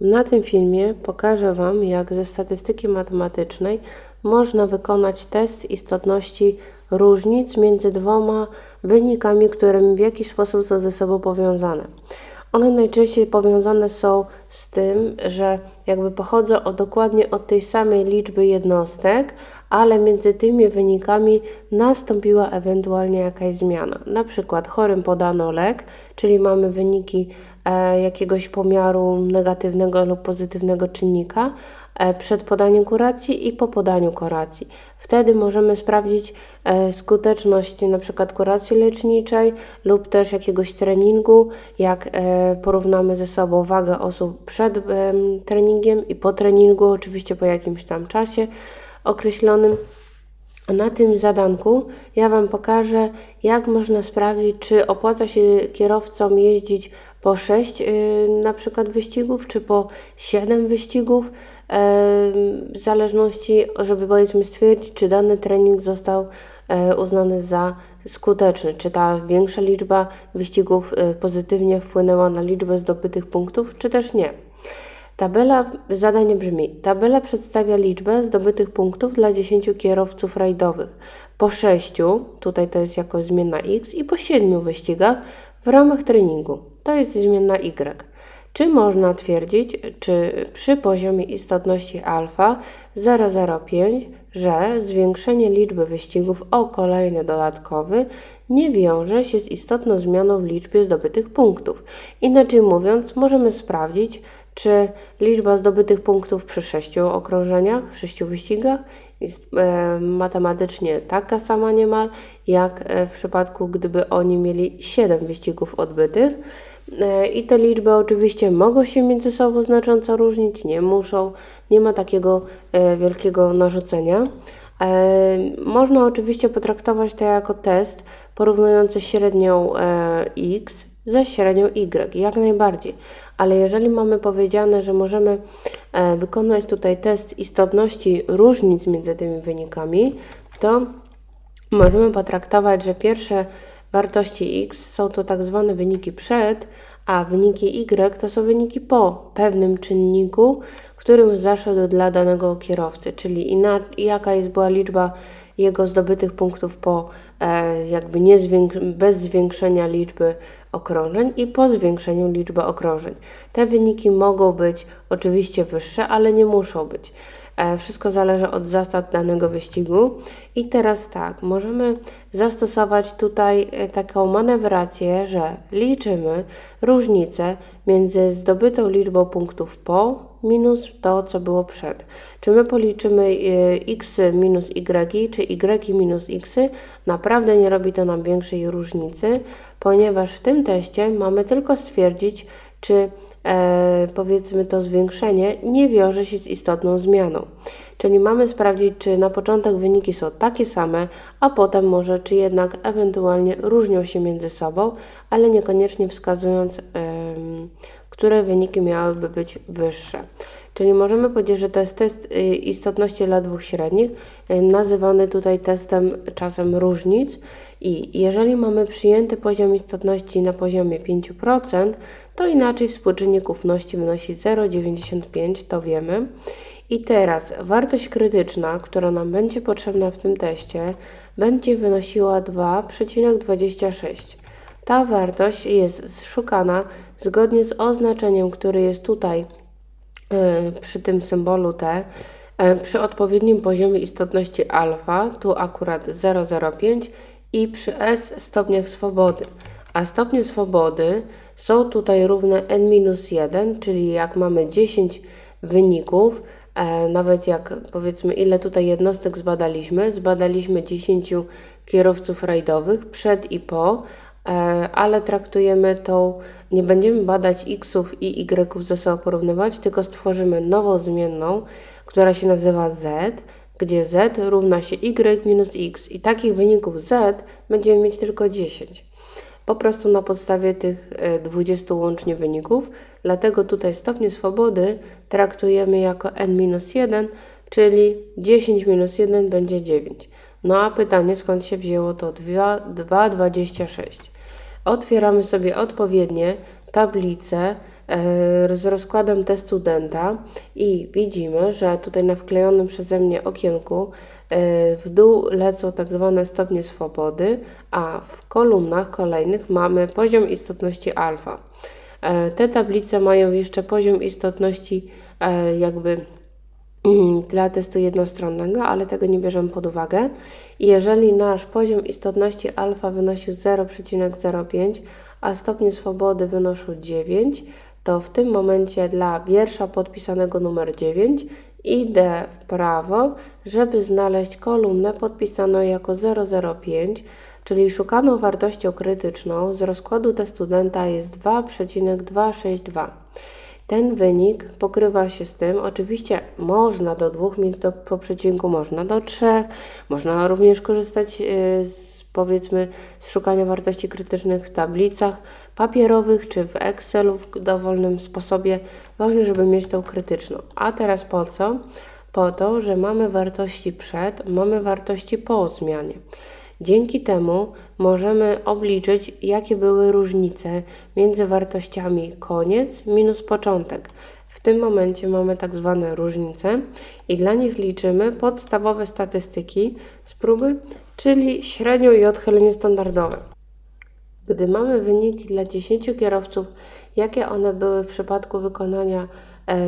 Na tym filmie pokażę Wam, jak ze statystyki matematycznej można wykonać test istotności różnic między dwoma wynikami, które w jakiś sposób są ze sobą powiązane. One najczęściej powiązane są z tym, że jakby pochodzą dokładnie od tej samej liczby jednostek, ale między tymi wynikami nastąpiła ewentualnie jakaś zmiana. Na przykład chorym podano lek, czyli mamy wyniki jakiegoś pomiaru negatywnego lub pozytywnego czynnika przed podaniem kuracji i po podaniu kuracji. Wtedy możemy sprawdzić skuteczność na przykład kuracji leczniczej lub też jakiegoś treningu, jak porównamy ze sobą wagę osób przed treningiem i po treningu, oczywiście po jakimś tam czasie określonym. Na tym zadanku ja Wam pokażę, jak można sprawdzić, czy opłaca się kierowcom jeździć po 6 na przykład wyścigów, czy po 7 wyścigów, w zależności, żeby powiedzmy stwierdzić, czy dany trening został uznany za skuteczny, czy ta większa liczba wyścigów pozytywnie wpłynęła na liczbę zdobytych punktów, czy też nie. Zadanie brzmi: tabela przedstawia liczbę zdobytych punktów dla 10 kierowców rajdowych po 6, tutaj to jest jako zmienna X, i po 7 wyścigach w ramach treningu, to jest zmienna Y. Czy można twierdzić, czy przy poziomie istotności alfa 0,05, że zwiększenie liczby wyścigów o kolejny dodatkowy nie wiąże się z istotną zmianą w liczbie zdobytych punktów? Inaczej mówiąc, możemy sprawdzić, czy liczba zdobytych punktów przy 6 okrążeniach, 6 wyścigach jest matematycznie taka sama niemal, jak w przypadku, gdyby oni mieli 7 wyścigów odbytych. I te liczby oczywiście mogą się między sobą znacząco różnić, nie muszą, nie ma takiego wielkiego narzucenia. Można oczywiście potraktować to jako test porównujący średnią X ze średnią Y, jak najbardziej. Ale jeżeli mamy powiedziane, że możemy wykonać tutaj test istotności różnic między tymi wynikami, to możemy potraktować, że pierwsze wartości X są to tak zwane wyniki przed, a wyniki Y to są wyniki po pewnym czynniku, którym zaszedł dla danego kierowcy, czyli jaka była liczba jego zdobytych punktów po jakby bez zwiększenia liczby okrążeń i po zwiększeniu liczby okrążeń. Te wyniki mogą być oczywiście wyższe, ale nie muszą być. Wszystko zależy od zasad danego wyścigu. I teraz tak, możemy zastosować tutaj taką manewrację, że liczymy różnicę między zdobytą liczbą punktów po minus to, co było przed. Czy my policzymy x minus y, czy y minus x, naprawdę nie robi to nam większej różnicy, ponieważ w tym teście mamy tylko stwierdzić, czy powiedzmy to zwiększenie nie wiąże się z istotną zmianą. Czyli mamy sprawdzić, czy na początek wyniki są takie same, a potem może, czy jednak ewentualnie różnią się między sobą, ale niekoniecznie wskazując, które wyniki miałyby być wyższe. Czyli możemy powiedzieć, że to jest test istotności dla dwóch średnich, nazywany tutaj testem czasem różnic. I jeżeli mamy przyjęty poziom istotności na poziomie 5%, to inaczej współczynnik ufności wynosi 0,95, to wiemy. I teraz wartość krytyczna, która nam będzie potrzebna w tym teście, będzie wynosiła 2,26. Ta wartość jest szukana zgodnie z oznaczeniem, które jest tutaj przy tym symbolu T, przy odpowiednim poziomie istotności alfa, tu akurat 0,05, i przy S stopniach swobody. A stopnie swobody są tutaj równe n-1, czyli jak mamy 10 wyników, nawet jak powiedzmy ile tutaj jednostek zbadaliśmy 10 kierowców rajdowych przed i po, ale traktujemy to, nie będziemy badać xów i yów ze sobą porównywać, tylko stworzymy nową zmienną, która się nazywa z, gdzie z równa się y minus x i takich wyników z będziemy mieć tylko 10. Po prostu na podstawie tych 20 łącznie wyników, dlatego tutaj stopnie swobody traktujemy jako n-1, czyli 10 minus 1 będzie 9. No a pytanie, skąd się wzięło to 2,26? Otwieramy sobie odpowiednie tablicę z rozkładem testu Denta i widzimy, że tutaj na wklejonym przeze mnie okienku w dół lecą tak zwane stopnie swobody, a w kolumnach kolejnych mamy poziom istotności alfa. Te tablice mają jeszcze poziom istotności jakby dla testu jednostronnego, ale tego nie bierzemy pod uwagę. Jeżeli nasz poziom istotności alfa wynosił 0,05, a stopnie swobody wynoszą 9, to w tym momencie dla wiersza podpisanego numer 9 idę w prawo, żeby znaleźć kolumnę podpisaną jako 0,05, czyli szukaną wartością krytyczną z rozkładu testu Denta jest 2,262. Ten wynik pokrywa się z tym, oczywiście można do 2 mieć po przecinku, można do 3, można również korzystać z, powiedzmy, z szukania wartości krytycznych w tablicach papierowych czy w Excelu w dowolnym sposobie, ważne, żeby mieć tą krytyczną. A teraz po co? Po to, że mamy wartości przed, mamy wartości po zmianie. Dzięki temu możemy obliczyć, jakie były różnice między wartościami koniec minus początek. W tym momencie mamy tak zwane różnice i dla nich liczymy podstawowe statystyki z próby, czyli średnią i odchylenie standardowe. Gdy mamy wyniki dla 10 kierowców, jakie one były w przypadku wykonania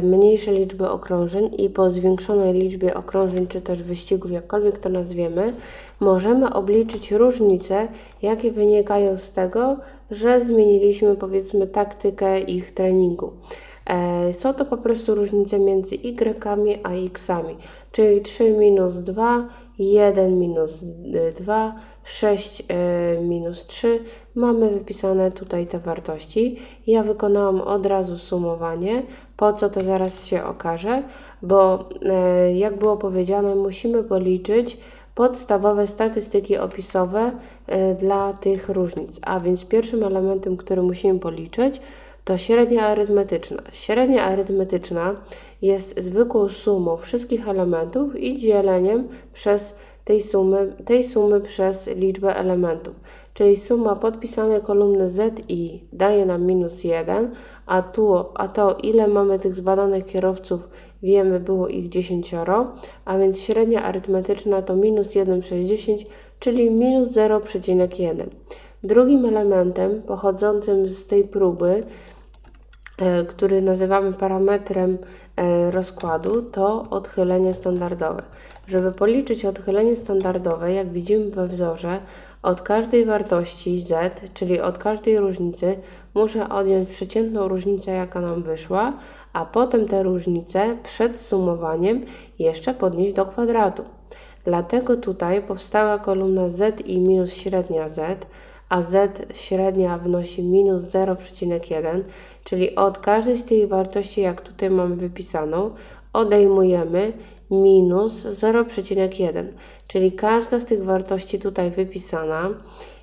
mniejszej liczby okrążeń i po zwiększonej liczbie okrążeń, czy też wyścigów, jakkolwiek to nazwiemy, możemy obliczyć różnice, jakie wynikają z tego, że zmieniliśmy, powiedzmy, taktykę ich treningu. Są to po prostu różnice między y-ami a x-ami, czyli 3 minus 2, 1 minus 2, 6 minus 3. Mamy wypisane tutaj te wartości. Ja wykonałam od razu sumowanie. Po co, to zaraz się okaże, bo jak było powiedziane, musimy policzyć podstawowe statystyki opisowe dla tych różnic. A więc pierwszym elementem, który musimy policzyć, to średnia arytmetyczna. Średnia arytmetyczna jest zwykłą sumą wszystkich elementów i dzieleniem przez tej sumy przez liczbę elementów. Czyli suma podpisanej kolumny ZI daje nam minus 1, a to ile mamy tych zbadanych kierowców, wiemy, było ich 10, a więc średnia arytmetyczna to minus 1 przez 10, czyli minus 0,1. Drugim elementem pochodzącym z tej próby, który nazywamy parametrem rozkładu, to odchylenie standardowe. Żeby policzyć odchylenie standardowe, jak widzimy we wzorze, od każdej wartości z, czyli od każdej różnicy, muszę odjąć przeciętną różnicę, jaka nam wyszła, a potem tę różnicę przed sumowaniem jeszcze podnieść do kwadratu. Dlatego tutaj powstała kolumna z i minus średnia z, a z średnia wynosi minus 0,1, czyli od każdej z tych wartości, jak tutaj mamy wypisaną, odejmujemy minus 0,1, czyli każda z tych wartości tutaj wypisana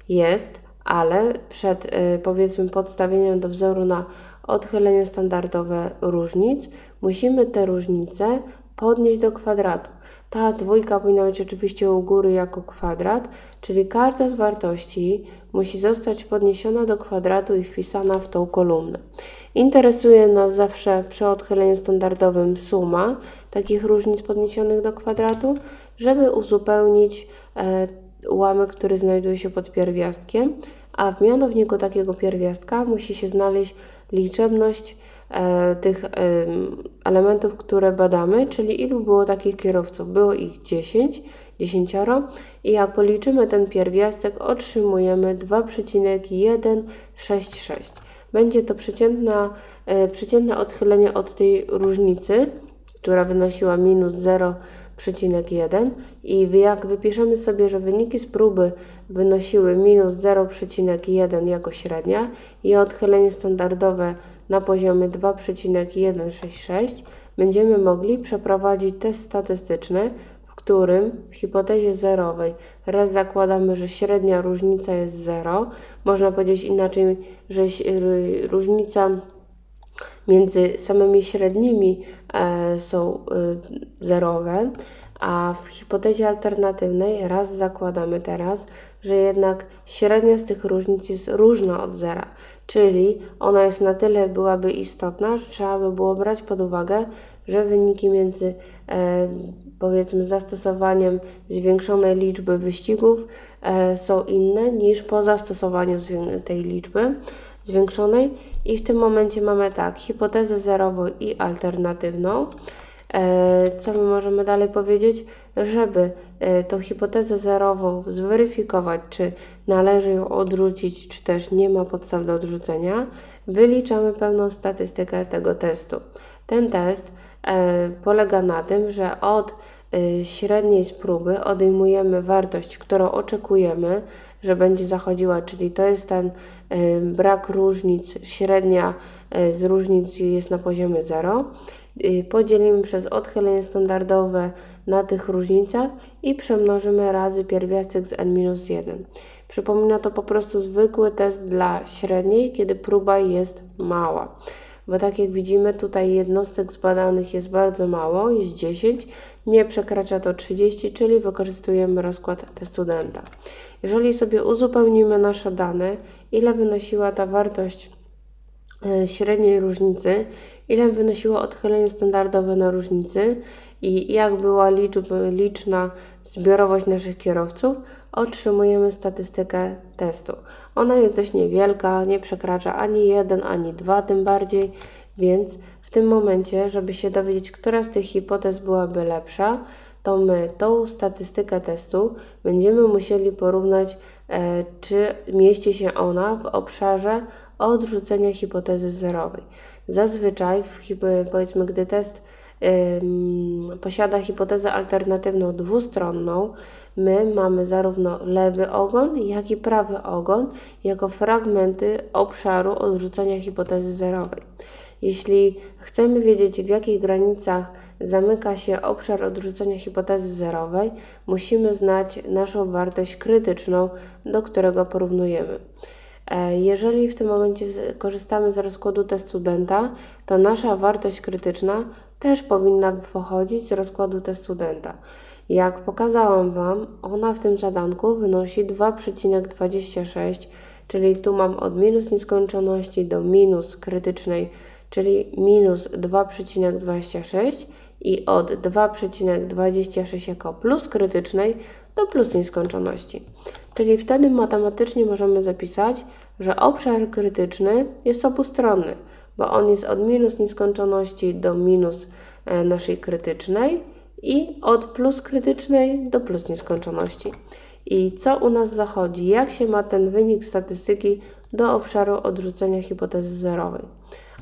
jest, ale przed, powiedzmy, podstawieniem do wzoru na odchylenie standardowe różnic, musimy te różnice podnieść do kwadratu. Ta dwójka powinna być oczywiście u góry jako kwadrat, czyli każda z wartości musi zostać podniesiona do kwadratu i wpisana w tą kolumnę. Interesuje nas zawsze przy odchyleniu standardowym suma takich różnic podniesionych do kwadratu, żeby uzupełnić ułamek, który znajduje się pod pierwiastkiem, a w mianowniku takiego pierwiastka musi się znaleźć liczebność tych elementów, które badamy, czyli ilu było takich kierowców. Było ich 10 i jak policzymy ten pierwiastek, otrzymujemy 2,166. Będzie to przeciętne odchylenie od tej różnicy, która wynosiła minus 0,1, i jak wypiszemy sobie, że wyniki z próby wynosiły minus 0,1 jako średnia i odchylenie standardowe na poziomie 2,166, będziemy mogli przeprowadzić test statystyczny, w którym w hipotezie zerowej raz zakładamy, że średnia różnica jest 0, można powiedzieć inaczej, że różnica między samymi średnimi są zerowe, a w hipotezie alternatywnej raz zakładamy teraz, że jednak średnia z tych różnic jest różna od zera, Czyli ona jest na tyle byłaby istotna, że trzeba by było brać pod uwagę, że wyniki między powiedzmy zastosowaniem zwiększonej liczby wyścigów są inne niż po zastosowaniu tej liczby zwiększonej. I w tym momencie mamy tak, hipotezę zerową i alternatywną. Co my możemy dalej powiedzieć? Żeby tą hipotezę zerową zweryfikować, czy należy ją odrzucić, czy też nie ma podstaw do odrzucenia, wyliczamy pewną statystykę tego testu. Ten test polega na tym, że od średniej z próby odejmujemy wartość, którą oczekujemy, że będzie zachodziła, czyli to jest ten brak różnic, średnia z różnic jest na poziomie 0. Podzielimy przez odchylenie standardowe na tych różnicach i przemnożymy razy pierwiastek z n-1. Przypomina to po prostu zwykły test dla średniej, kiedy próba jest mała. Bo tak jak widzimy, tutaj jednostek zbadanych jest bardzo mało, jest 10, nie przekracza to 30, czyli wykorzystujemy rozkład testudenta. Jeżeli sobie uzupełnimy nasze dane, ile wynosiła ta wartość średniej różnicy, ile wynosiło odchylenie standardowe na różnicy i jak była liczna zbiorowość naszych kierowców, otrzymujemy statystykę testu. Ona jest dość niewielka, nie przekracza ani 1, ani 2 tym bardziej, więc w tym momencie, żeby się dowiedzieć, która z tych hipotez byłaby lepsza, to my tą statystykę testu będziemy musieli porównać, czy mieści się ona w obszarze odrzucenia hipotezy zerowej. Zazwyczaj, powiedzmy, gdy test posiada hipotezę alternatywną dwustronną, my mamy zarówno lewy ogon, jak i prawy ogon jako fragmenty obszaru odrzucenia hipotezy zerowej. Jeśli chcemy wiedzieć, w jakich granicach zamyka się obszar odrzucenia hipotezy zerowej, musimy znać naszą wartość krytyczną, do którego porównujemy. Jeżeli w tym momencie korzystamy z rozkładu testudenta, to nasza wartość krytyczna też powinna pochodzić z rozkładu testudenta. Jak pokazałam Wam, ona w tym zadanku wynosi 2,26, czyli tu mam od minus nieskończoności do minus krytycznej, czyli minus 2,26 i od 2,26 jako plus krytycznej do plus nieskończoności. Czyli wtedy matematycznie możemy zapisać, że obszar krytyczny jest obustronny, bo on jest od minus nieskończoności do minus naszej krytycznej i od plus krytycznej do plus nieskończoności. I co u nas zachodzi? Jak się ma ten wynik statystyki do obszaru odrzucenia hipotezy zerowej?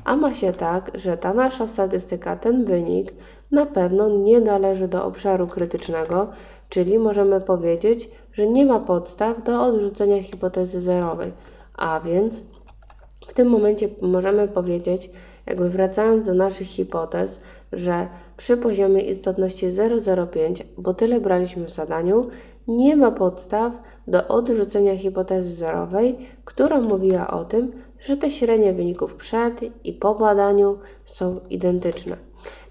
A ma się tak, że ta nasza statystyka, ten wynik na pewno nie należy do obszaru krytycznego, czyli możemy powiedzieć, że nie ma podstaw do odrzucenia hipotezy zerowej. A więc w tym momencie możemy powiedzieć, jakby wracając do naszych hipotez, że przy poziomie istotności 0,05, bo tyle braliśmy w zadaniu, nie ma podstaw do odrzucenia hipotezy zerowej, która mówiła o tym, że te średnie wyników przed i po badaniu są identyczne.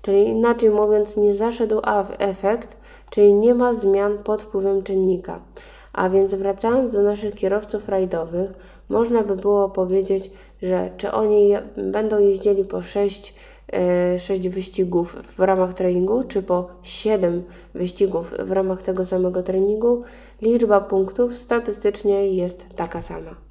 Czyli inaczej mówiąc, nie zaszedł efekt, czyli nie ma zmian pod wpływem czynnika. A więc wracając do naszych kierowców rajdowych, można by było powiedzieć, że czy oni będą jeździli po 6 wyścigów w ramach treningu, czy po 7 wyścigów w ramach tego samego treningu, liczba punktów statystycznie jest taka sama.